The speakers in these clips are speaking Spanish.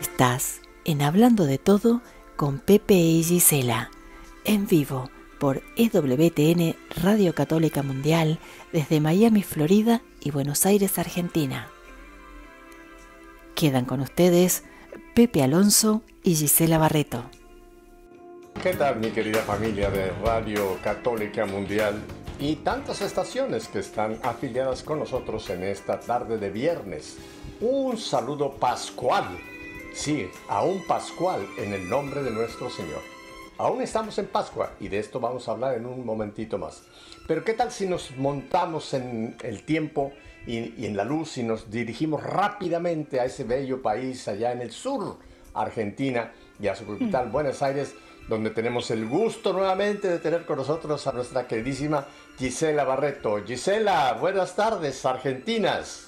Estás en Hablando de Todo con Pepe y Gisela, en vivo por EWTN Radio Católica Mundial desde Miami, Florida y Buenos Aires, Argentina. Quedan con ustedes Pepe Alonso y Gisela Barreto. ¿Qué tal, mi querida familia de Radio Católica Mundial y tantas estaciones que están afiliadas con nosotros en esta tarde de viernes? Un saludo pascual, sí, a un pascual en el nombre de nuestro Señor. Aún estamos en Pascua y de esto vamos a hablar en un momentito más. Pero ¿qué tal si nos montamos en el tiempo y en la luz y nos dirigimos rápidamente a ese bello país allá en el sur, Argentina, y a su capital, Buenos Aires, donde tenemos el gusto nuevamente de tener con nosotros a nuestra queridísima Gisela Barreto. Gisela, buenas tardes, argentinas.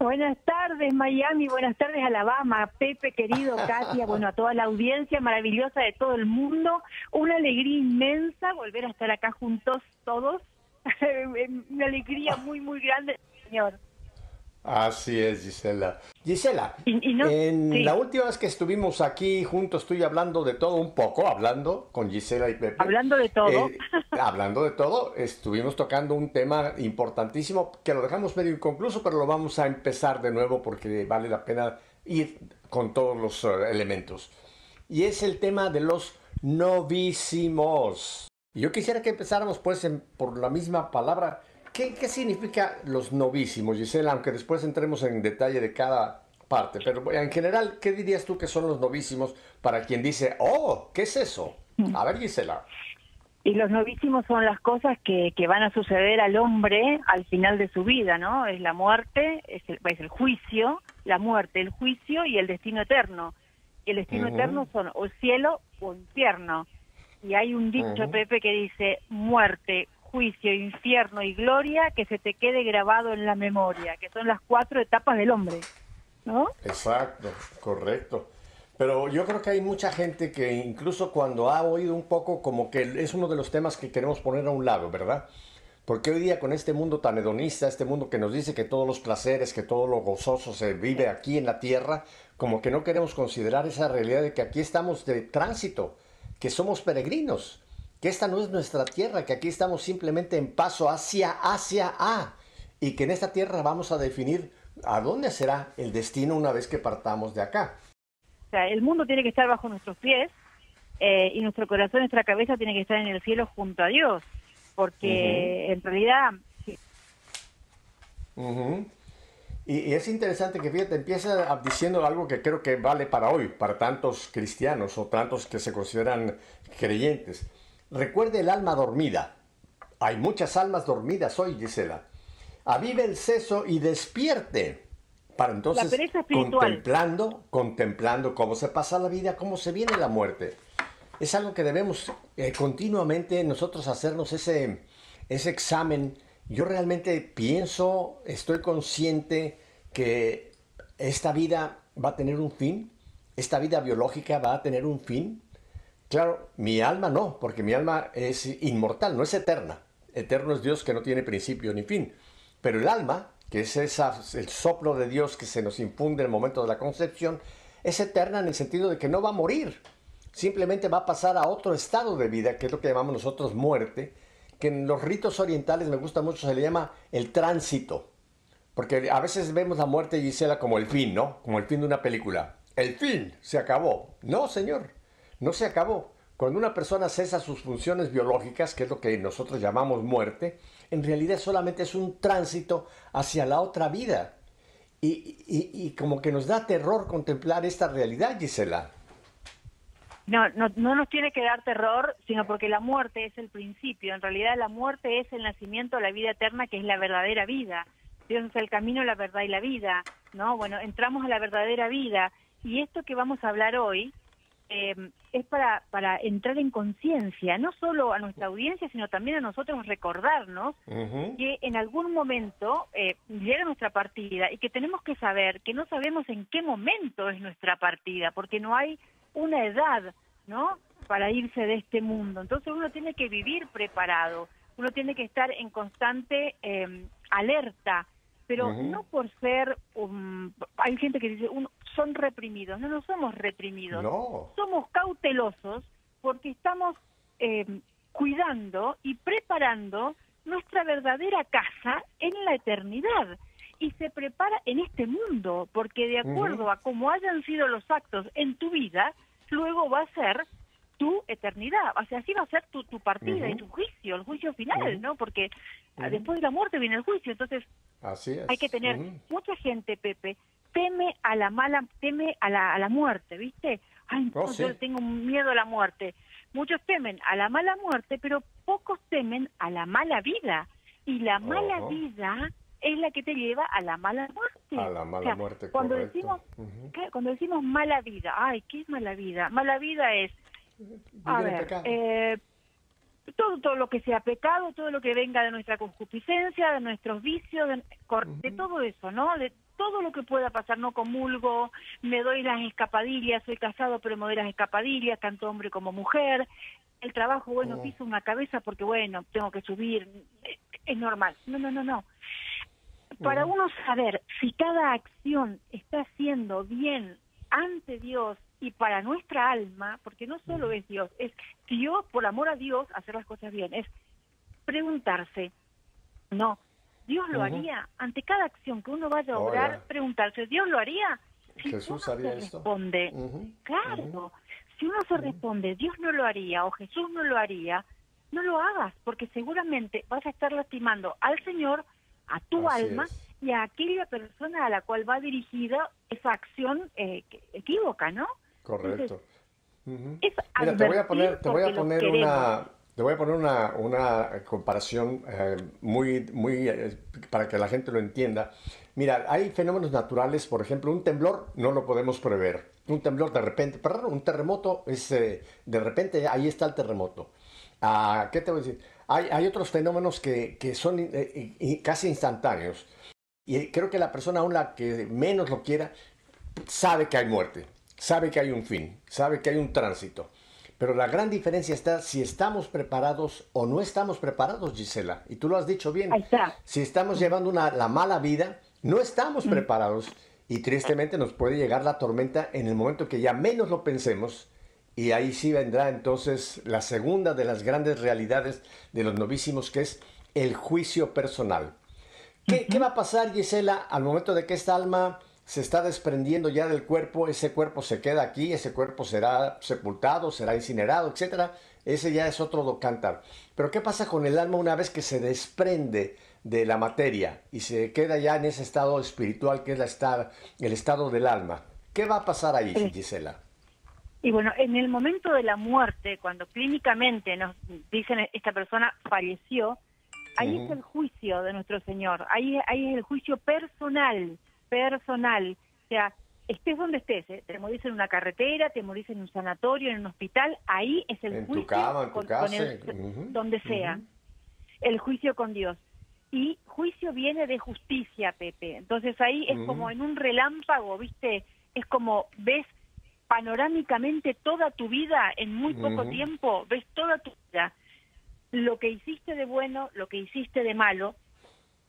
Buenas tardes, Miami, buenas tardes, Alabama, Pepe, querido, Katia, bueno, a toda la audiencia maravillosa de todo el mundo. Una alegría inmensa volver a estar acá juntos todos. Una alegría muy, muy grande, señor. Así es, Gisela. Gisela, la última vez que estuvimos aquí juntos, estoy hablando de todo un poco, hablando con Gisela y Pepe. Hablando de todo. Hablando de todo, estuvimos tocando un tema importantísimo que lo dejamos medio inconcluso, pero lo vamos a empezar de nuevo porque vale la pena ir con todos los elementos. Y es el tema de los novísimos. Y yo quisiera que empezáramos pues por la misma palabra. ¿Qué significa los novísimos, Gisela? Aunque después entremos en detalle de cada parte, pero en general, ¿qué dirías tú que son los novísimos para quien dice, oh, ¿qué es eso? A ver, Gisela. Y los novísimos son las cosas que van a suceder al hombre al final de su vida, ¿no? Es la muerte, es el juicio, la muerte, el juicio y el destino eterno. Y el destino eterno son o cielo o infierno. Y hay un dicho, Pepe, que dice, muerte, juicio, infierno y gloria, que se te quede grabado en la memoria, que son las cuatro etapas del hombre, ¿no? Exacto, correcto. Pero yo creo que hay mucha gente que incluso cuando ha oído un poco, como que es uno de los temas que queremos poner a un lado, ¿verdad? Porque hoy día con este mundo tan hedonista, este mundo que nos dice que todos los placeres, que todo lo gozoso se vive aquí en la tierra, como que no queremos considerar esa realidad de que aquí estamos de tránsito, que somos peregrinos, que esta no es nuestra tierra, que aquí estamos simplemente en paso hacia y que en esta tierra vamos a definir a dónde será el destino una vez que partamos de acá. O sea, el mundo tiene que estar bajo nuestros pies y nuestro corazón, nuestra cabeza tiene que estar en el cielo junto a Dios, porque en realidad... Sí. Y es interesante que, fíjate, empieza diciendo algo que creo que vale para hoy, para tantos cristianos o tantos que se consideran creyentes. Recuerde el alma dormida. Hay muchas almas dormidas hoy, Gisela. Avive el seso y despierte. Para entonces, contemplando cómo se pasa la vida, cómo se viene la muerte. Es algo que debemos continuamente nosotros hacernos ese examen. Yo realmente pienso, estoy consciente que esta vida va a tener un fin. Esta vida biológica va a tener un fin. Claro, mi alma no, porque mi alma es inmortal, no es eterna. Eterno es Dios que no tiene principio ni fin. Pero el alma, que es el soplo de Dios que se nos infunde en el momento de la concepción, es eterna en el sentido de que no va a morir. Simplemente va a pasar a otro estado de vida, que es lo que llamamos nosotros muerte, que en los ritos orientales me gusta mucho, se le llama el tránsito. Porque a veces vemos la muerte, Gisela, como el fin, ¿no? Como el fin de una película. El fin, se acabó. No, señor. No se acabó. Cuando una persona cesa sus funciones biológicas, que es lo que nosotros llamamos muerte, en realidad solamente es un tránsito hacia la otra vida. Y como que nos da terror contemplar esta realidad, Gisela. No nos tiene que dar terror, sino porque la muerte es el principio. En realidad la muerte es el nacimiento a la vida eterna, que es la verdadera vida. Dios es el camino, la verdad y la vida, ¿no? Bueno, entramos a la verdadera vida. Y esto que vamos a hablar hoy... es para entrar en conciencia, no solo a nuestra audiencia, sino también a nosotros recordarnos que en algún momento llega nuestra partida y que tenemos que saber que no sabemos en qué momento es nuestra partida, porque no hay una edad, ¿no?, para irse de este mundo. Entonces uno tiene que vivir preparado, uno tiene que estar en constante alerta pero no por ser, hay gente que dice, son reprimidos. No, no somos reprimidos, no. Somos cautelosos porque estamos cuidando y preparando nuestra verdadera casa en la eternidad. Y se prepara en este mundo, porque de acuerdo a cómo hayan sido los actos en tu vida, luego va a ser tu eternidad. O sea, así va a ser tu partida y tu juicio, el juicio final, ¿no? Porque después de la muerte viene el juicio. Entonces, así es. Hay que tener... Mucha gente, Pepe, teme a la mala, teme a la muerte, ¿viste? Ay, no, yo tengo miedo a la muerte. Muchos temen a la mala muerte, pero pocos temen a la mala vida. Y la mala vida... es la que te lleva a la mala muerte. A la mala muerte, cuando correcto. Decimos, cuando decimos mala vida, ay, ¿qué es mala vida? Mala vida es, a ver, todo lo que sea pecado, todo lo que venga de nuestra concupiscencia, de nuestros vicios, de todo eso, ¿no? De todo lo que pueda pasar, no comulgo, me doy las escapadillas, soy casado pero me doy las escapadillas, tanto hombre como mujer, el trabajo, bueno, piso una cabeza porque, bueno, tengo que subir, es normal. No, no, no, no. Para uno saber si cada acción está haciendo bien ante Dios y para nuestra alma, porque no solo es Dios, por amor a Dios, hacer las cosas bien, es preguntarse, no, ¿Dios lo haría? Ante cada acción que uno vaya a obrar, preguntarse, ¿Dios lo haría? Si Jesús haría esto. Responde, claro, si uno se responde, Dios no lo haría o Jesús no lo haría, no lo hagas, porque seguramente vas a estar lastimando al Señor, a tu alma y a aquella persona a la cual va dirigida esa acción equívoca, ¿no? Correcto. Entonces, mira, te voy a poner una comparación muy para que la gente lo entienda. Mira, hay fenómenos naturales, por ejemplo, un temblor no lo podemos prever. Un temblor de repente, perdón, un terremoto es de repente ahí está el terremoto. Ah, ¿qué te voy a decir? Hay otros fenómenos que son casi instantáneos. Y creo que la persona, aún la que menos lo quiera, sabe que hay muerte, sabe que hay un fin, sabe que hay un tránsito. Pero la gran diferencia está si estamos preparados o no estamos preparados, Gisela. Y tú lo has dicho bien. Ahí está. Si estamos llevando la mala vida, no estamos preparados. Y tristemente nos puede llegar la tormenta en el momento que ya menos lo pensemos. Y ahí sí vendrá entonces la segunda de las grandes realidades de los novísimos, que es el juicio personal. ¿Qué va a pasar, Gisela, al momento de que esta alma se está desprendiendo ya del cuerpo? Ese cuerpo se queda aquí, ese cuerpo será sepultado, será incinerado, etc. Ese ya es otro cantar. Pero ¿qué pasa con el alma una vez que se desprende de la materia y se queda ya en ese estado espiritual que es el estado del alma? ¿Qué va a pasar ahí, Gisela? Y bueno, en el momento de la muerte, cuando clínicamente nos dicen esta persona falleció, ahí es el juicio de nuestro Señor, ahí es el juicio personal, o sea, estés donde estés, te morís en una carretera, te morís en un sanatorio, en un hospital, ahí es el juicio, en tu cama, en tu casa, donde sea, el juicio con Dios. Y juicio viene de justicia, Pepe, entonces ahí es como en un relámpago, ¿viste? Es como ves panorámicamente toda tu vida, en muy poco tiempo, ves toda tu vida, lo que hiciste de bueno, lo que hiciste de malo,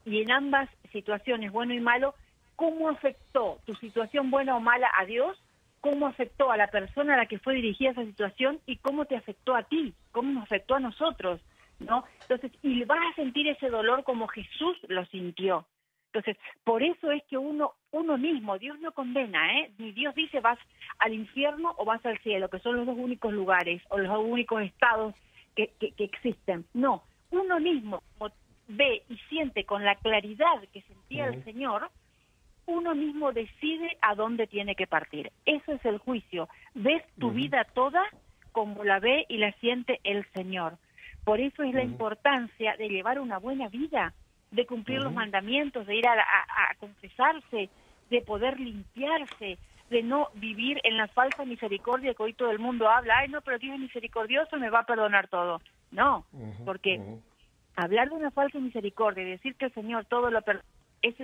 y en ambas situaciones, bueno y malo, cómo afectó tu situación buena o mala a Dios, cómo afectó a la persona a la que fue dirigida esa situación, y cómo te afectó a ti, cómo nos afectó a nosotros, ¿no? Entonces, y vas a sentir ese dolor como Jesús lo sintió. Entonces, por eso es que uno mismo, Dios no condena, ni Dios dice vas al infierno o vas al cielo, que son los dos únicos lugares o los dos únicos estados que existen. No, uno mismo ve y siente con la claridad que sentía el Señor, uno mismo decide a dónde tiene que partir. Eso es el juicio. Ves tu vida toda como la ve y la siente el Señor. Por eso es la importancia de llevar una buena vida, de cumplir los mandamientos, de ir a confesarse, de poder limpiarse, de no vivir en la falsa misericordia que hoy todo el mundo habla, ay no, pero Dios es misericordioso, me va a perdonar todo. No, porque hablar de una falsa misericordia, decir que el Señor todo lo perdona, es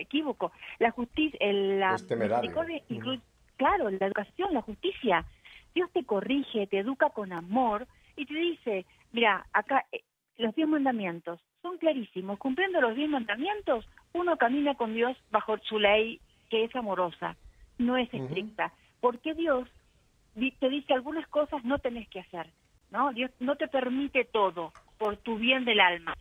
equívoco. La justicia, la misericordia, claro, la educación, la justicia. Dios te corrige, te educa con amor y te dice, mira, acá los 10 mandamientos son clarísimos, cumpliendo los 10 mandamientos uno camina con Dios bajo su ley, que es amorosa, no es estricta. Porque Dios te dice algunas cosas no tenés que hacer, ¿no? Dios no te permite todo por tu bien del alma,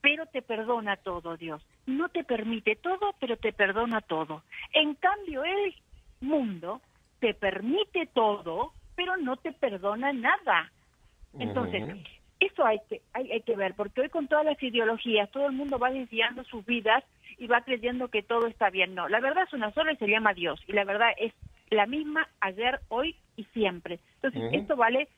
pero te perdona todo, Dios. No te permite todo, pero te perdona todo. En cambio, el mundo te permite todo, pero no te perdona nada. Entonces, eso hay que ver, porque hoy con todas las ideologías, todo el mundo va desviando sus vidas y va creyendo que todo está bien. No, la verdad es una sola y se llama Dios. Y la verdad es la misma ayer, hoy y siempre. Entonces, esto vale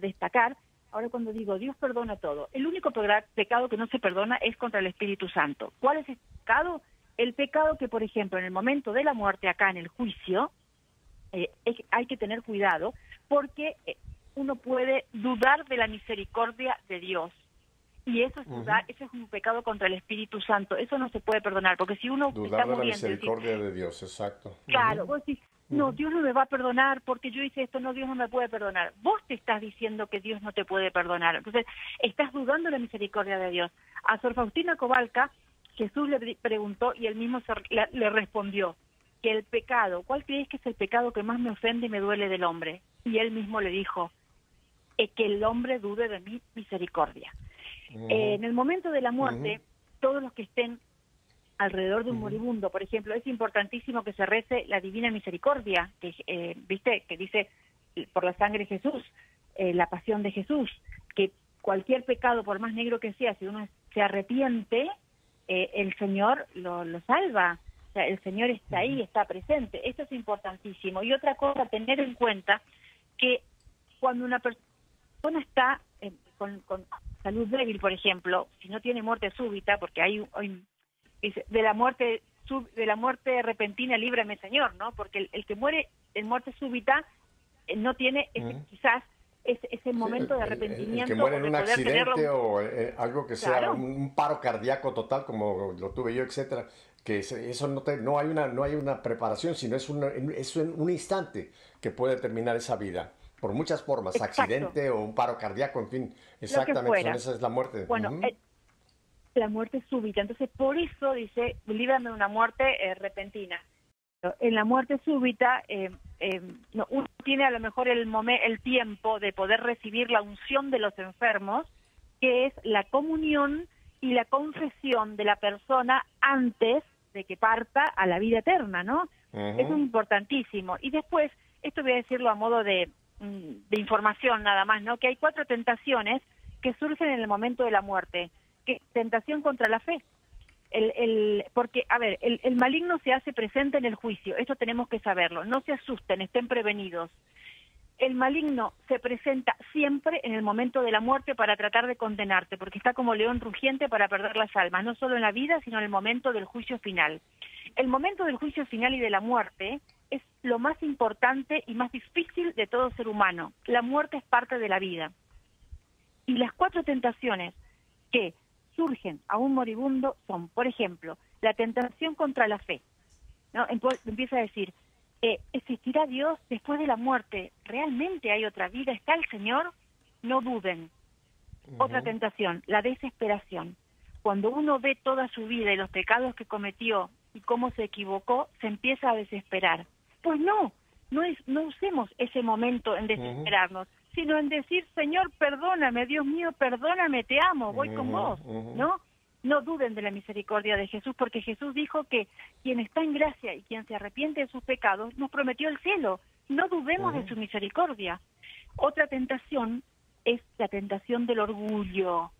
destacar. Ahora, cuando digo Dios perdona todo, el único pecado que no se perdona es contra el Espíritu Santo. ¿Cuál es el pecado? El pecado que, por ejemplo, en el momento de la muerte, acá en el juicio, hay que tener cuidado, porque uno puede dudar de la misericordia de Dios. Y eso es dudar, eso es un pecado contra el Espíritu Santo. Eso no se puede perdonar, porque si uno dudar está muriendo, de la misericordia de Dios, exacto. Claro, vos decís, no, Dios no me va a perdonar porque yo hice esto, no, Dios no me puede perdonar. Vos te estás diciendo que Dios no te puede perdonar. Entonces, estás dudando de la misericordia de Dios. A Sor Faustina Kowalska, Jesús le preguntó y él mismo le respondió que el pecado, ¿cuál crees que es el pecado que más me ofende y me duele del hombre? Y él mismo le dijo, que el hombre dude de mi misericordia. En el momento de la muerte, todos los que estén alrededor de un moribundo, por ejemplo, es importantísimo que se rece la Divina Misericordia, que viste que dice por la sangre de Jesús, la pasión de Jesús, que cualquier pecado, por más negro que sea, si uno se arrepiente, el Señor lo salva, o sea, el Señor está ahí, está presente. Esto es importantísimo. Y otra cosa, tener en cuenta que cuando una persona está con salud débil, por ejemplo, si no tiene muerte súbita, porque hay de la muerte repentina, líbrame, Señor, ¿no? Porque el que muere en muerte súbita no tiene quizás ese momento de arrepentimiento. El que muere en un accidente o algo que sea un paro cardíaco total, como lo tuve yo, etcétera, que eso no hay una preparación, sino es un instante que puede terminar esa vida. Por muchas formas, accidente o un paro cardíaco, en fin, exactamente, esa es la muerte. Bueno, la muerte súbita. Entonces, por eso dice, líbrame de una muerte repentina. En la muerte súbita, uno tiene a lo mejor el tiempo de poder recibir la unción de los enfermos, que es la comunión y la confesión de la persona antes de que parta a la vida eterna, ¿no? Eso es importantísimo. Y después, esto voy a decirlo a modo de información nada más, ¿no? Que hay 4 tentaciones que surgen en el momento de la muerte. Tentación contra la fe, porque, a ver, el maligno se hace presente en el juicio, esto tenemos que saberlo, no se asusten, estén prevenidos. El maligno se presenta siempre en el momento de la muerte para tratar de condenarte, porque está como león rugiente para perder las almas, no solo en la vida, sino en el momento del juicio final. El momento del juicio final y de la muerte es lo más importante y más difícil de todo ser humano. La muerte es parte de la vida. Y las 4 tentaciones que surgen a un moribundo son, por ejemplo, la tentación contra la fe, ¿no? Empieza a decir, ¿existirá Dios después de la muerte? ¿Realmente hay otra vida? ¿Está el Señor? No duden. Otra tentación, la desesperación. Cuando uno ve toda su vida y los pecados que cometió y cómo se equivocó, se empieza a desesperar. Pues no usemos ese momento en desesperarnos, sino en decir, Señor, perdóname, Dios mío, perdóname, te amo, voy con vos, ¿no? No duden de la misericordia de Jesús, porque Jesús dijo que quien está en gracia y quien se arrepiente de sus pecados, nos prometió el cielo, no dudemos de su misericordia. Otra tentación es la tentación del orgullo,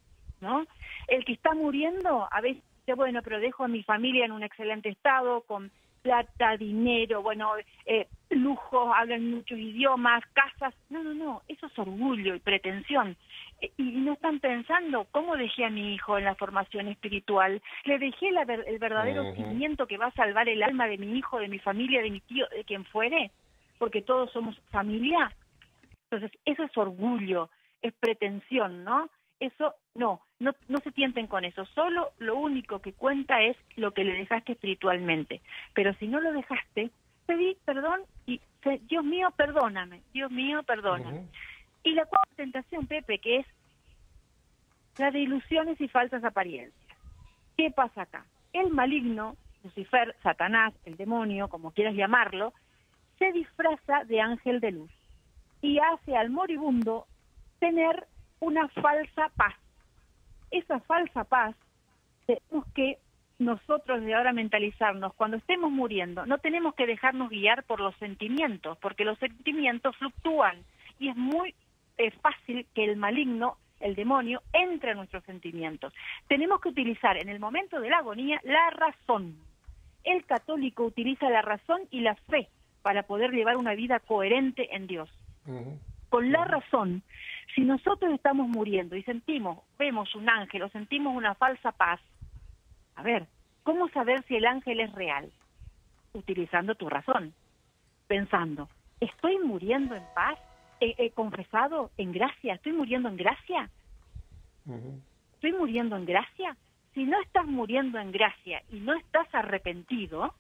¿no? El que está muriendo, a veces dice, bueno, pero dejo a mi familia en un excelente estado, con plata, dinero, bueno, lujos, hablan muchos idiomas, casas. No, eso es orgullo y pretensión. Y no están pensando, ¿cómo dejé a mi hijo en la formación espiritual? Le dejé el verdadero cimiento que va a salvar el alma de mi hijo, de mi familia, de mi tío, de quien fuere, porque todos somos familia. Entonces, eso es orgullo, es pretensión, ¿no? Eso, no se tienten con eso. Solo lo único que cuenta es lo que le dejaste espiritualmente. Pero si no lo dejaste, pedí perdón y Dios mío, perdóname. Dios mío, perdóname. Y la 4ª tentación, Pepe, que es la de ilusiones y falsas apariencias. ¿Qué pasa acá? el maligno, Lucifer, Satanás, el demonio, como quieras llamarlo, se disfraza de ángel de luz y hace al moribundo tener una falsa paz. Esa falsa paz tenemos que nosotros de ahora mentalizarnos. Cuando estemos muriendo, no tenemos que dejarnos guiar por los sentimientos, porque los sentimientos fluctúan y es muy fácil que el maligno, el demonio, entre en nuestros sentimientos. Tenemos que utilizar en el momento de la agonía la razón. El católico utiliza la razón y la fe para poder llevar una vida coherente en Dios. Con la razón, si nosotros estamos muriendo y sentimos, vemos un ángel o sentimos una falsa paz, a ver, ¿cómo saber si el ángel es real? Utilizando tu razón, pensando, ¿estoy muriendo en paz? ¿He confesado en gracia? ¿Estoy muriendo en gracia? ¿Estoy muriendo en gracia? Si no estás muriendo en gracia y no estás arrepentido,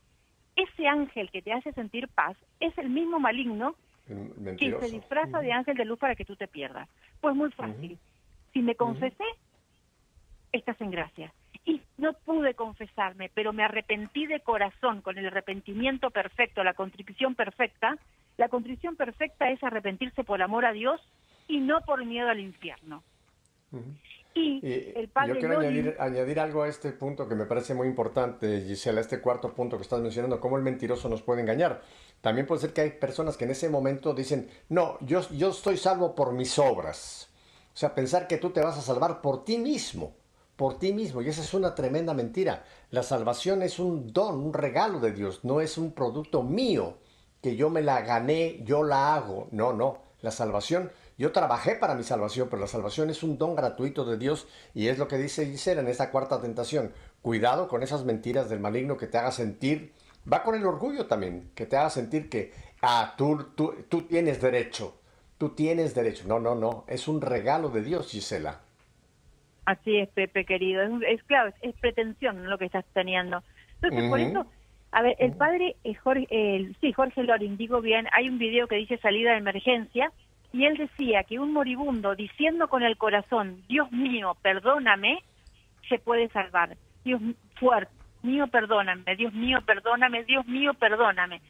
ese ángel que te hace sentir paz es el mismo maligno que se disfraza de ángel de luz para que tú te pierdas. Pues muy fácil. Si me confesé, estás en gracia. Y no pude confesarme, pero me arrepentí de corazón, con el arrepentimiento perfecto, la contrición perfecta. La contrición perfecta es arrepentirse por amor a Dios y no por miedo al infierno. Y el padre, yo quiero añadir algo a este punto que me parece muy importante, Gisela, este cuarto punto que estás mencionando, cómo el mentiroso nos puede engañar. También puede ser que hay personas que en ese momento dicen, no, yo estoy salvo por mis obras. O sea, pensar que tú te vas a salvar por ti mismo. Y esa es una tremenda mentira. La salvación es un don, un regalo de Dios, no es un producto mío, que yo me la gané, yo la hago. No, no, la salvación, yo trabajé para mi salvación, pero la salvación es un don gratuito de Dios, y es lo que dice Gisela en esta cuarta tentación. Cuidado con esas mentiras del maligno que te haga sentir, va con el orgullo también, que te haga sentir que, tú tienes derecho, No, no, no, es un regalo de Dios, Gisela. Así es, Pepe, querido. Es claro, es pretensión lo que estás teniendo. Entonces, por eso, a ver, el padre Jorge, Jorge Lorin, digo bien, hay un video que dice salida de emergencia, y él decía que un moribundo diciendo con el corazón, Dios mío, perdóname, se puede salvar. Dios mío, perdóname, Dios mío, perdóname, Dios mío, perdóname.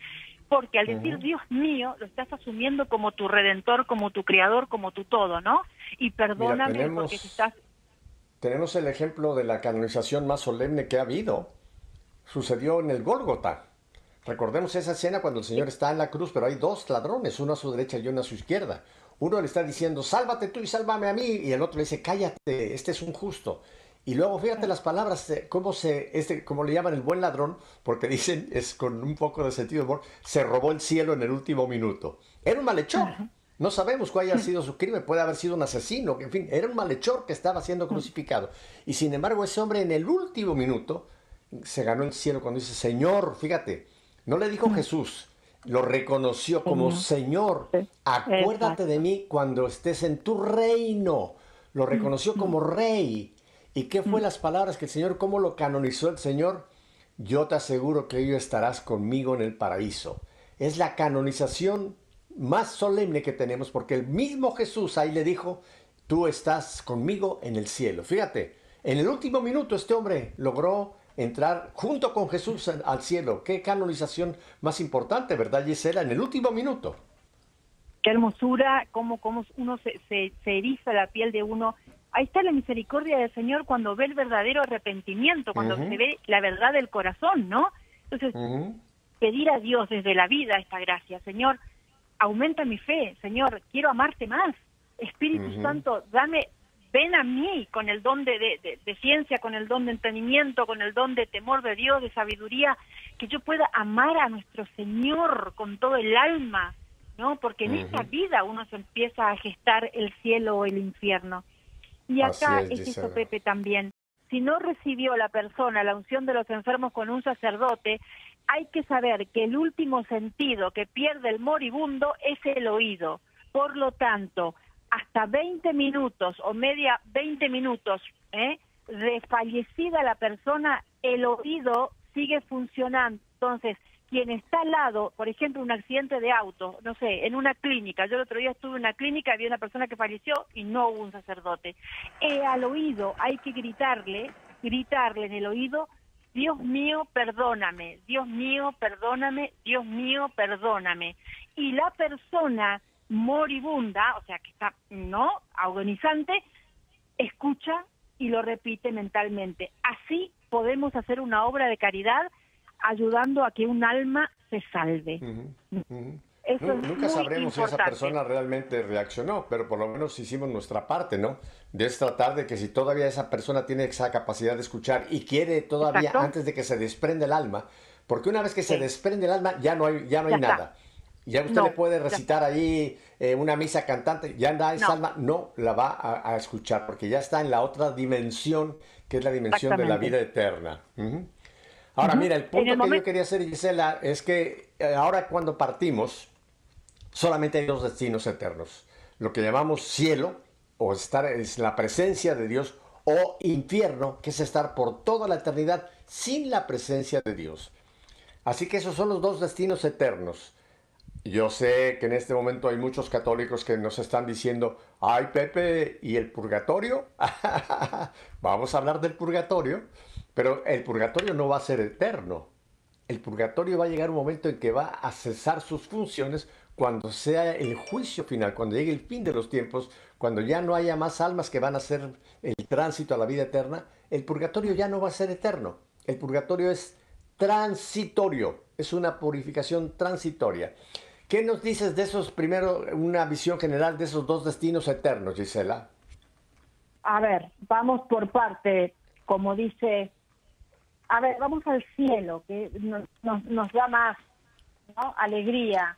Porque al decir Dios mío, lo estás asumiendo como tu redentor, como tu creador, como tu todo, ¿no? Y perdóname. Mira, porque si estás... Tenemos el ejemplo de la canonización más solemne que ha habido. Sucedió en el Gólgota. Recordemos esa escena cuando el Señor está en la cruz, pero hay dos ladrones, uno a su derecha y uno a su izquierda. Uno le está diciendo, sálvate tú y sálvame a mí. Y el otro le dice, cállate, este es un justo. Y luego fíjate las palabras, como le llaman el buen ladrón, porque dicen, es con un poco de sentido de humor, se robó el cielo en el último minuto. Era un malhechor. No sabemos cuál haya sido su crimen, puede haber sido un asesino, en fin, era un malhechor que estaba siendo crucificado. Y sin embargo, ese hombre en el último minuto se ganó el cielo cuando dice, Señor, fíjate, no le dijo Jesús, lo reconoció como Señor, acuérdate de mí cuando estés en tu reino. Lo reconoció como rey. ¿Y qué fue las palabras que el Señor, cómo lo canonizó el Señor? Yo te aseguro que hoy estarás conmigo en el paraíso. Es la canonización más solemne que tenemos, porque el mismo Jesús ahí le dijo, tú estás conmigo en el cielo. Fíjate, en el último minuto este hombre logró entrar junto con Jesús al cielo. Qué canonización más importante, ¿verdad, Gisela? En el último minuto. Qué hermosura, cómo uno se eriza la piel de uno. Ahí está la misericordia del Señor cuando ve el verdadero arrepentimiento, cuando se ve la verdad del corazón, ¿no? Entonces, pedir a Dios desde la vida esta gracia, Señor, aumenta mi fe, Señor, quiero amarte más. Espíritu Santo, ven a mí con el don de ciencia, con el don de entendimiento, con el don de temor de Dios, de sabiduría, que yo pueda amar a nuestro Señor con todo el alma, ¿no? Porque en esta vida uno se empieza a gestar el cielo o el infierno. Y acá es esto, Pepe, también. Si no recibió la persona la unción de los enfermos con un sacerdote, hay que saber que el último sentido que pierde el moribundo es el oído. Por lo tanto, hasta 20 minutos o media 20 minutos de fallecida la persona, el oído sigue funcionando. Entonces, quien está al lado, por ejemplo, un accidente de auto, no sé, en una clínica. Yo el otro día estuve en una clínica, había una persona que falleció y no hubo un sacerdote. Al oído hay que gritarle en el oído, Dios mío, perdóname, Dios mío, perdóname, Dios mío, perdóname. Y la persona moribunda, o sea, que está, ¿no?, agonizante, escucha y lo repite mentalmente. Así podemos hacer una obra de caridad ayudando a que un alma se salve. Eso es nunca sabremos si esa persona realmente reaccionó, pero por lo menos hicimos nuestra parte, ¿no? De tratar de que si todavía esa persona tiene esa capacidad de escuchar y quiere todavía, exacto, antes de que se desprenda el alma, porque una vez que se desprende el alma ya no hay nada. Ya usted le puede recitar ahí una misa cantante, ya esa alma no la va a escuchar, porque ya está en la otra dimensión, que es la dimensión de la vida eterna. Ahora, mira, el punto que yo quería hacer, Gisela, es que ahora cuando partimos, solamente hay dos destinos eternos. Lo que llamamos cielo, o estar en la presencia de Dios, o infierno, que es estar por toda la eternidad sin la presencia de Dios. Así que esos son los dos destinos eternos. Yo sé que en este momento hay muchos católicos que nos están diciendo, ay, Pepe, ¿y el purgatorio? Vamos a hablar del purgatorio. Pero el purgatorio no va a ser eterno. El purgatorio va a llegar un momento en que va a cesar sus funciones cuando sea el juicio final, cuando llegue el fin de los tiempos, cuando ya no haya más almas que van a hacer el tránsito a la vida eterna. El purgatorio ya no va a ser eterno. El purgatorio es transitorio, es una purificación transitoria. ¿Qué nos dices de esos, primero, una visión general de esos dos destinos eternos, Gisela? A ver, vamos por parte, como dice... A ver, vamos al cielo, que nos da más, ¿no?, alegría.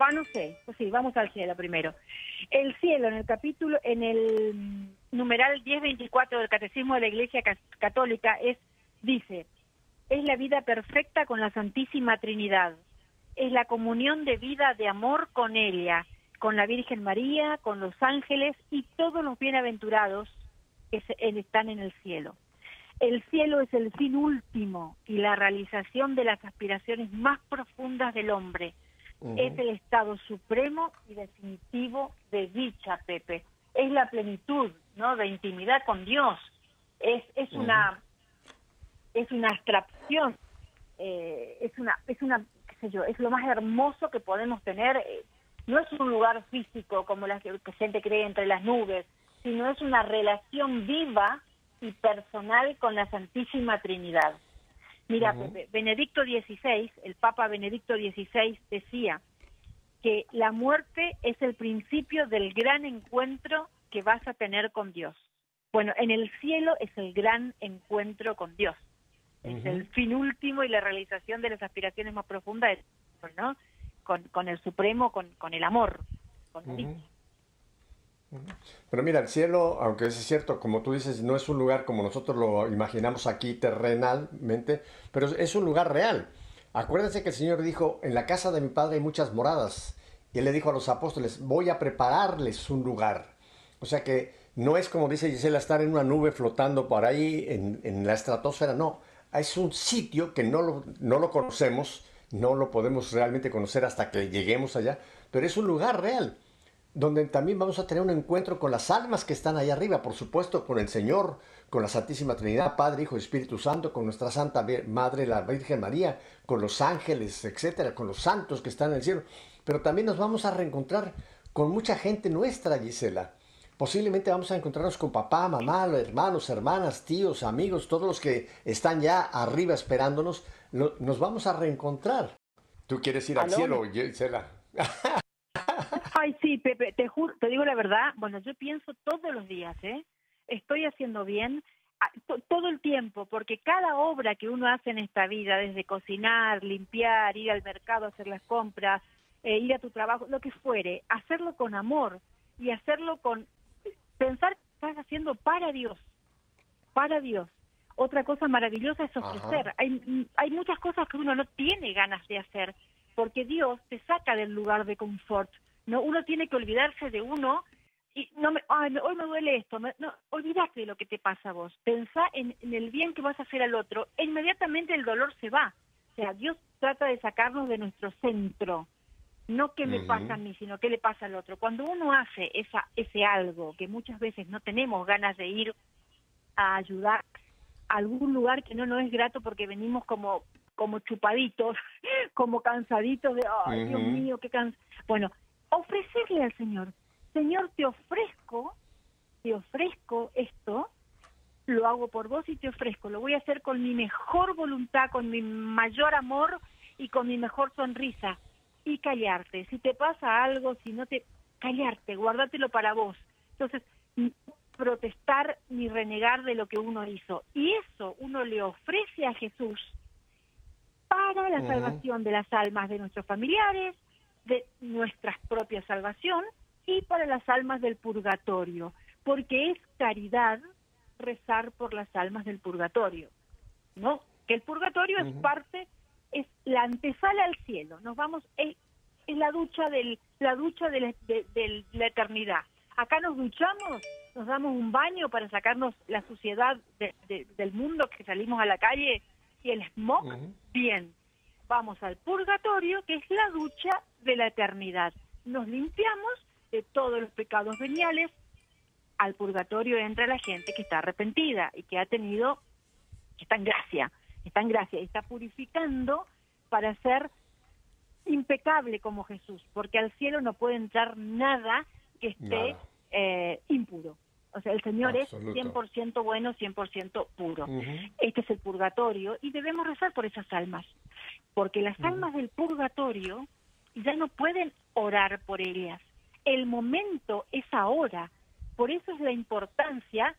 Va, no sé, pues sí, vamos al cielo primero. El cielo, en el capítulo, en el numeral 1024 del Catecismo de la Iglesia Católica, dice, es la vida perfecta con la Santísima Trinidad, es la comunión de vida de amor con ella, con la Virgen María, con los ángeles y todos los bienaventurados que están en el cielo. El cielo es el fin último y la realización de las aspiraciones más profundas del hombre. Es el estado supremo y definitivo de dicha, Pepe. Es la plenitud, ¿no?, de intimidad con Dios. Es una abstracción, qué sé yo, es lo más hermoso que podemos tener. No es un lugar físico como la que gente cree, entre las nubes, sino es una relación viva y personal con la Santísima Trinidad. Mira, Pepe, Benedicto XVI, el Papa Benedicto XVI decía que la muerte es el principio del gran encuentro que vas a tener con Dios. Bueno, en el cielo es el gran encuentro con Dios. Es el fin último y la realización de las aspiraciones más profundas, ¿no?, con el Supremo, con el amor, con Cristo. Pero mira, el cielo, aunque es cierto, como tú dices, no es un lugar como nosotros lo imaginamos aquí terrenalmente, pero es un lugar real. Acuérdense que el Señor dijo, en la casa de mi Padre hay muchas moradas, y Él le dijo a los apóstoles, voy a prepararles un lugar. O sea que no es como dice Gisela, estar en una nube flotando por ahí en la estratosfera, no. Es un sitio que no lo conocemos, no lo podemos realmente conocer hasta que lleguemos allá, pero es un lugar real, donde también vamos a tener un encuentro con las almas que están allá arriba, por supuesto, con el Señor, con la Santísima Trinidad, Padre, Hijo y Espíritu Santo, con nuestra Santa Madre, la Virgen María, con los ángeles, etcétera, con los santos que están en el cielo. Pero también nos vamos a reencontrar con mucha gente nuestra, Gisela. Posiblemente vamos a encontrarnos con papá, mamá, hermanos, hermanas, tíos, amigos, todos los que están ya arriba esperándonos. Nos vamos a reencontrar. ¿Tú quieres ir al cielo, Gisela? Ay, sí, Pepe, te juro, te digo la verdad, bueno, yo pienso todos los días, estoy haciendo bien todo el tiempo, porque cada obra que uno hace en esta vida, desde cocinar, limpiar, ir al mercado, hacer las compras, ir a tu trabajo, lo que fuere, hacerlo con amor y hacerlo con pensar que estás haciendo para Dios, para Dios. Otra cosa maravillosa es ofrecer. Hay muchas cosas que uno no tiene ganas de hacer, porque Dios te saca del lugar de confort. No, uno tiene que olvidarse de uno y hoy me duele esto, no, olvídate de lo que te pasa a vos, pensá en el bien que vas a hacer al otro, e inmediatamente el dolor se va. O sea, Dios trata de sacarnos de nuestro centro, no qué me pasa a mí, sino qué le pasa al otro. Cuando uno hace ese algo que muchas veces no tenemos ganas de ir a ayudar, algún lugar que no nos es grato porque venimos como chupaditos, como cansaditos de, ay, Dios mío, qué cansado. Bueno, ofrecerle al Señor, Señor, te ofrezco esto, lo hago por vos y te ofrezco, lo voy a hacer con mi mejor voluntad, con mi mayor amor y con mi mejor sonrisa. Y callarte, si te pasa algo, si no te... callarte, guárdatelo para vos. Entonces, no protestar ni renegar de lo que uno hizo. Y eso uno le ofrece a Jesús para la salvación de las almas de nuestros familiares, de nuestra propia salvación y para las almas del purgatorio, porque es caridad rezar por las almas del purgatorio, ¿no? Que el purgatorio es parte, es la antesala al cielo. Nos vamos, es la ducha de la eternidad. Acá nos duchamos, nos damos un baño para sacarnos la suciedad del mundo, que salimos a la calle y el smog, bien. Vamos al purgatorio, que es la ducha de la eternidad. Nos limpiamos de todos los pecados veniales. Al purgatorio entra la gente que está arrepentida y que ha tenido, que está en gracia, está purificando para ser impecable como Jesús, porque al cielo no puede entrar nada que esté impuro. O sea, el Señor es 100% bueno, 100% puro. Este es el purgatorio y debemos rezar por esas almas, porque las almas del purgatorio ya no pueden orar por ellas. El momento es ahora. Por eso es la importancia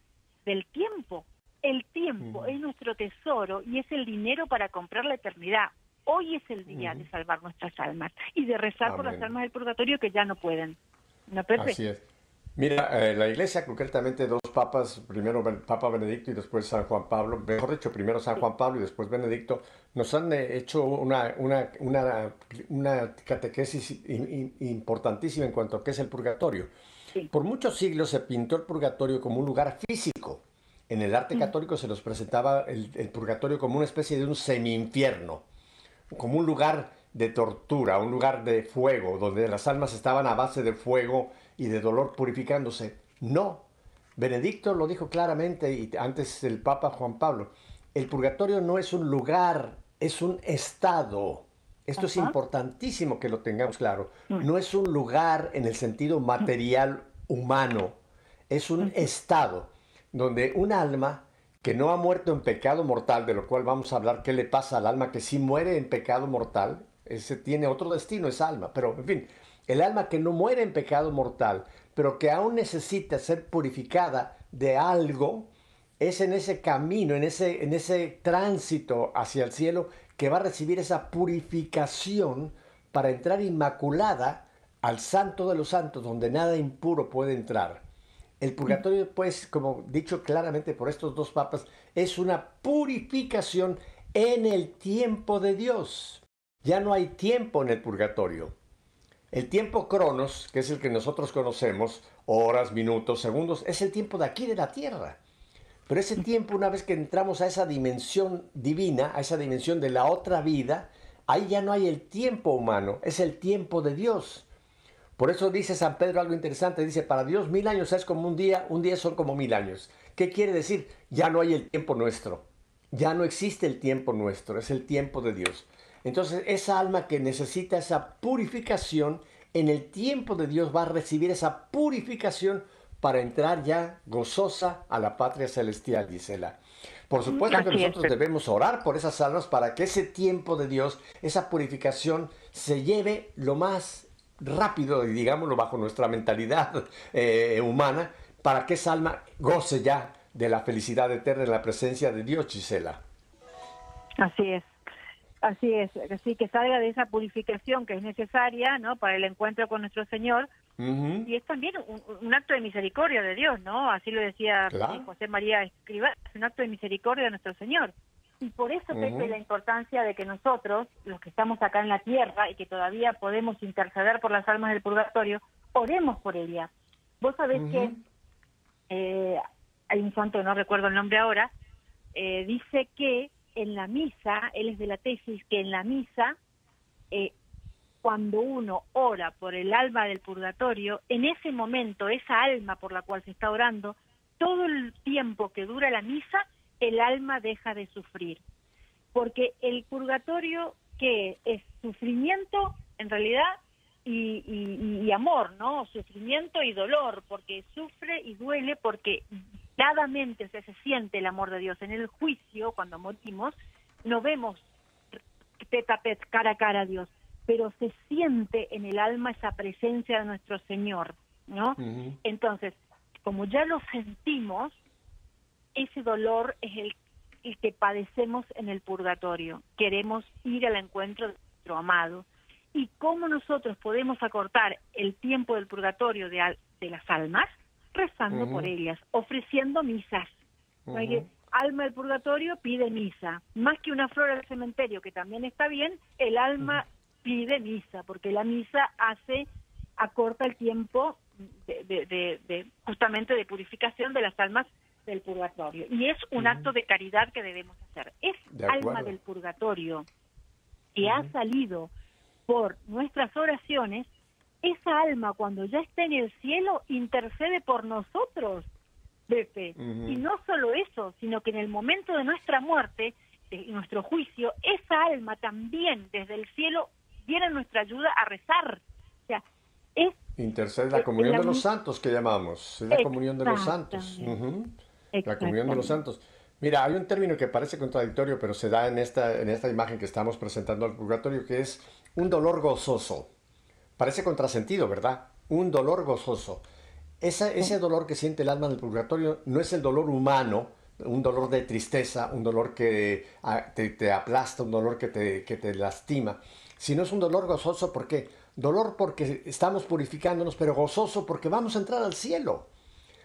del tiempo. El tiempo es nuestro tesoro y es el dinero para comprar la eternidad. Hoy es el día de salvar nuestras almas y de rezar por las almas del purgatorio que ya no pueden. ¿No, Pepe? Así es. Mira, la Iglesia, concretamente dos papas, primero Papa Benedicto y después San Juan Pablo, mejor dicho, primero San Juan Pablo y después Benedicto, nos han hecho una catequesis importantísima en cuanto a qué es el purgatorio. Por muchos siglos se pintó el purgatorio como un lugar físico. En el arte católico se nos presentaba el purgatorio como una especie de un semi-infierno, como un lugar de tortura, un lugar de fuego, donde las almas estaban a base de fuego y de dolor purificándose. No, Benedicto lo dijo claramente y antes el Papa Juan Pablo, el purgatorio no es un lugar, es un estado. Esto es importantísimo que lo tengamos claro. No es un lugar en el sentido material humano. Es un estado donde un alma que no ha muerto en pecado mortal, de lo cual vamos a hablar qué le pasa al alma que sí muere en pecado mortal, ese tiene otro destino, esa alma. Pero, en fin, el alma que no muere en pecado mortal, pero que aún necesita ser purificada de algo, es en ese camino, en ese tránsito hacia el cielo que va a recibir esa purificación para entrar inmaculada al santo de los santos, donde nada impuro puede entrar. El purgatorio, pues, como dicho claramente por estos dos papas, es una purificación en el tiempo de Dios. Ya no hay tiempo en el purgatorio. El tiempo cronos, que es el que nosotros conocemos, horas, minutos, segundos, es el tiempo de aquí, de la tierra. Pero ese tiempo, una vez que entramos a esa dimensión divina, a esa dimensión de la otra vida, ahí ya no hay el tiempo humano, es el tiempo de Dios. Por eso dice San Pedro algo interesante, dice, para Dios 1000 años es como un día son como 1000 años. ¿Qué quiere decir? Ya no hay el tiempo nuestro, ya no existe el tiempo nuestro, es el tiempo de Dios. Entonces esa alma que necesita esa purificación, en el tiempo de Dios va a recibir esa purificación para entrar ya gozosa a la patria celestial, Gisela. Por supuesto que nosotros debemos orar por esas almas para que ese tiempo de Dios, esa purificación, se lleve lo más rápido, digámoslo, bajo nuestra mentalidad humana, para que esa alma goce ya de la felicidad eterna en la presencia de Dios, Gisela. Así es. Así es. Así que salga de esa purificación que es necesaria, ¿no?, para el encuentro con nuestro Señor. Y es también un acto de misericordia de Dios, ¿no? Así lo decía José María Escrivá, es un acto de misericordia de nuestro Señor. Y por eso, Pepe, la importancia de que nosotros, los que estamos acá en la tierra y que todavía podemos interceder por las almas del purgatorio, oremos por ellas. Vos sabés que hay un santo, no recuerdo el nombre ahora, dice que en la misa, él es de la tesis, que en la misa... cuando uno ora por el alma del purgatorio, en ese momento, esa alma por la cual se está orando, todo el tiempo que dura la misa el alma deja de sufrir. Porque el purgatorio, ¿qué es? Sufrimiento, en realidad, y amor, ¿no? Sufrimiento y dolor, porque sufre y duele, porque claramente se siente el amor de Dios. En el juicio, cuando morimos, no vemos tete a tete, cara a cara a Dios, pero se siente en el alma esa presencia de nuestro Señor, ¿no? Uh-huh. Entonces, como ya lo sentimos, ese dolor es el que padecemos en el purgatorio. Queremos ir al encuentro de nuestro amado. ¿Y cómo nosotros podemos acortar el tiempo del purgatorio de las almas? Rezando por ellas, ofreciendo misas. O sea, alma del purgatorio pide misa. Más que una flor del cementerio, que también está bien, el alma pide misa, porque la misa acorta el tiempo justamente de purificación de las almas del purgatorio. Y es un acto de caridad que debemos hacer. Es alma del purgatorio que ha salido por nuestras oraciones. Esa alma, cuando ya está en el cielo, intercede por nosotros, Pepe. Y no solo eso, sino que en el momento de nuestra muerte, de nuestro juicio, esa alma también desde el cielo viene a nuestra ayuda a rezar. O sea, es... Intercede la comunión de los santos que llamamos. Es la comunión de los santos. La comunión de los santos. Mira, hay un término que parece contradictorio, pero se da en esta imagen que estamos presentando al purgatorio, que es un dolor gozoso. Parece contrasentido, ¿verdad? Un dolor gozoso. Ese dolor que siente el alma del purgatorio no es el dolor humano, un dolor de tristeza, un dolor que te aplasta, un dolor que te lastima, sino es un dolor gozoso. ¿Por qué? Dolor porque estamos purificándonos, pero gozoso porque vamos a entrar al cielo.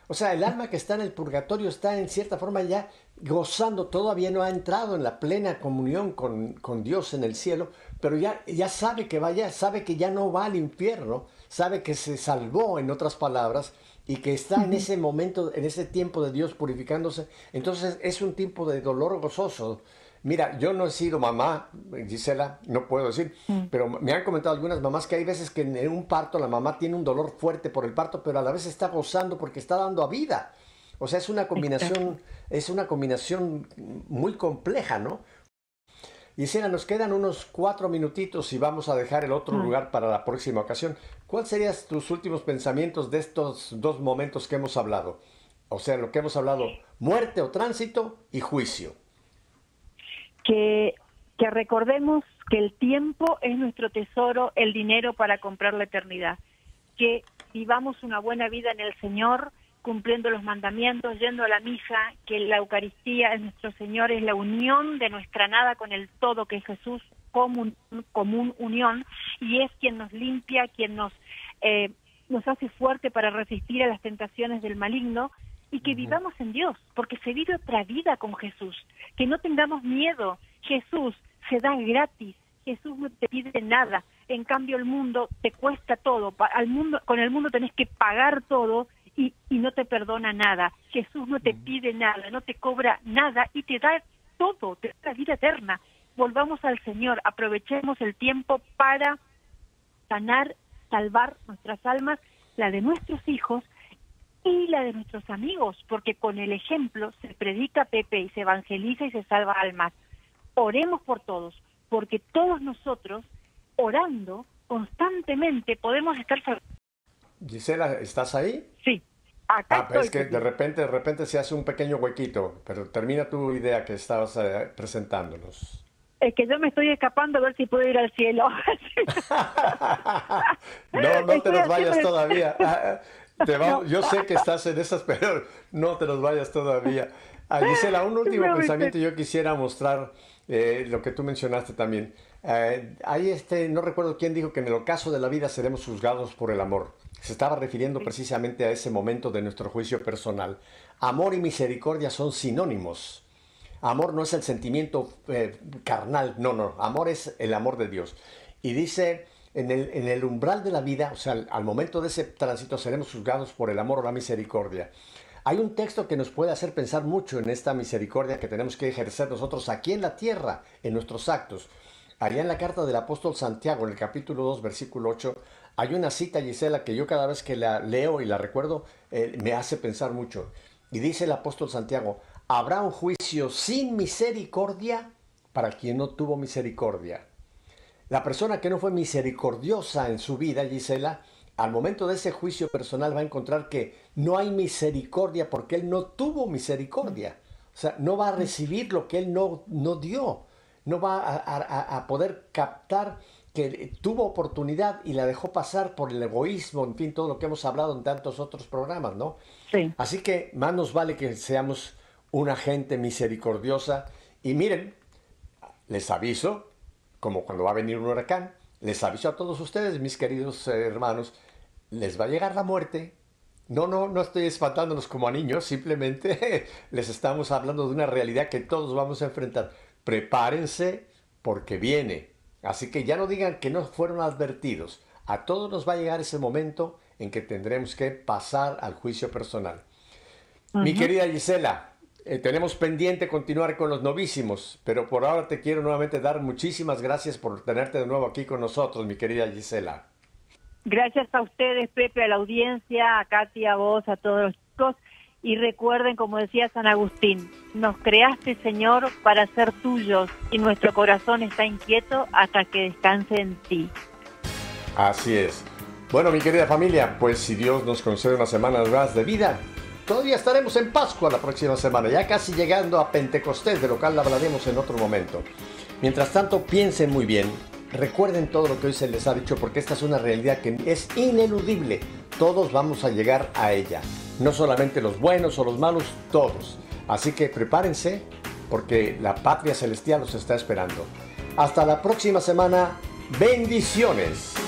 O sea, el alma que está en el purgatorio está en cierta forma ya gozando, todavía no ha entrado en la plena comunión con Dios en el cielo, pero ya sabe que vaya, sabe que ya no va al infierno, sabe que se salvó, en otras palabras, y que está en ese momento, en ese tiempo de Dios purificándose. Entonces es un tiempo de dolor gozoso. Mira, yo no he sido mamá, Gisela, no puedo decir, pero me han comentado algunas mamás que hay veces que en un parto la mamá tiene un dolor fuerte por el parto, pero a la vez está gozando porque está dando a vida. O sea, es una combinación muy compleja, ¿no? Gisela, nos quedan unos 4 minutitos y vamos a dejar el otro lugar para la próxima ocasión. ¿Cuáles serían tus últimos pensamientos de estos dos momentos que hemos hablado? O sea, lo que hemos hablado, muerte o tránsito y juicio. Que recordemos que el tiempo es nuestro tesoro, el dinero para comprar la eternidad. Que vivamos una buena vida en el Señor, cumpliendo los mandamientos, yendo a la misa, que la Eucaristía es nuestro Señor, es la unión de nuestra nada con el todo, que es Jesús, común unión, y es quien nos limpia, quien nos hace fuerte para resistir a las tentaciones del maligno, y que vivamos en Dios, porque se vive otra vida con Jesús, que no tengamos miedo. Jesús se da gratis, Jesús no te pide nada, en cambio el mundo te cuesta todo, con el mundo tenés que pagar todo y no te perdona nada. Jesús no te pide nada, no te cobra nada y te da todo, te da la vida eterna. Volvamos al Señor, aprovechemos el tiempo para sanar, salvar nuestras almas, la de nuestros hijos, y la de nuestros amigos, porque con el ejemplo se predica, Pepe, y se evangeliza y se salva almas. Oremos por todos, porque todos nosotros, orando constantemente, podemos estar salvando. Gisela, ¿estás ahí? Sí, acá estoy. Es que de repente se hace un pequeño huequito, pero termina tu idea que estabas presentándonos. Es que yo me estoy escapando a ver si puedo ir al cielo. No te nos vayas todavía. Yo sé que estás en esas, pero no te los vayas todavía. Gisela, un último pensamiento. Yo quisiera mostrar lo que tú mencionaste también. No recuerdo quién dijo que en el ocaso de la vida seremos juzgados por el amor. Se estaba refiriendo precisamente a ese momento de nuestro juicio personal. Amor y misericordia son sinónimos. Amor no es el sentimiento carnal, no. Amor es el amor de Dios. Y dice... En el umbral de la vida, o sea, al momento de ese tránsito, seremos juzgados por el amor o la misericordia. Hay un texto que nos puede hacer pensar mucho en esta misericordia que tenemos que ejercer nosotros aquí en la tierra, en nuestros actos. Allá en la carta del apóstol Santiago, en el capítulo 2, versículo 8, hay una cita, Gisela, que yo cada vez que la leo y la recuerdo, me hace pensar mucho. Y dice el apóstol Santiago: habrá un juicio sin misericordia para quien no tuvo misericordia. La persona que no fue misericordiosa en su vida, Gisela, al momento de ese juicio personal va a encontrar que no hay misericordia porque él no tuvo misericordia. O sea, no va a recibir lo que él no dio. No va a poder captar que tuvo oportunidad y la dejó pasar por el egoísmo, en fin, todo lo que hemos hablado en tantos otros programas, ¿no? Sí. Así que más nos vale que seamos una gente misericordiosa. Y miren, les aviso, como cuando va a venir un huracán, les aviso a todos ustedes, mis queridos hermanos, les va a llegar la muerte. No estoy espantándonos como a niños, simplemente les estamos hablando de una realidad que todos vamos a enfrentar. Prepárense porque viene. Así que ya no digan que no fueron advertidos. A todos nos va a llegar ese momento en que tendremos que pasar al juicio personal. Mi querida Gisela, tenemos pendiente continuar con los novísimos, pero por ahora te quiero nuevamente dar muchísimas gracias por tenerte de nuevo aquí con nosotros, mi querida Gisela. Gracias a ustedes, Pepe, a la audiencia, a Katia, a vos, a todos los chicos. Y recuerden, como decía San Agustín, nos creaste, Señor, para ser tuyos, y nuestro corazón está inquieto hasta que descanse en ti. Así es. Bueno, mi querida familia, pues si Dios nos concede unas semanas más de vida, todavía estaremos en Pascua la próxima semana, ya casi llegando a Pentecostés, de lo cual hablaremos en otro momento. Mientras tanto, piensen muy bien, recuerden todo lo que hoy se les ha dicho, porque esta es una realidad que es ineludible. Todos vamos a llegar a ella. No solamente los buenos o los malos, todos. Así que prepárense porque la patria celestial los está esperando. Hasta la próxima semana. Bendiciones.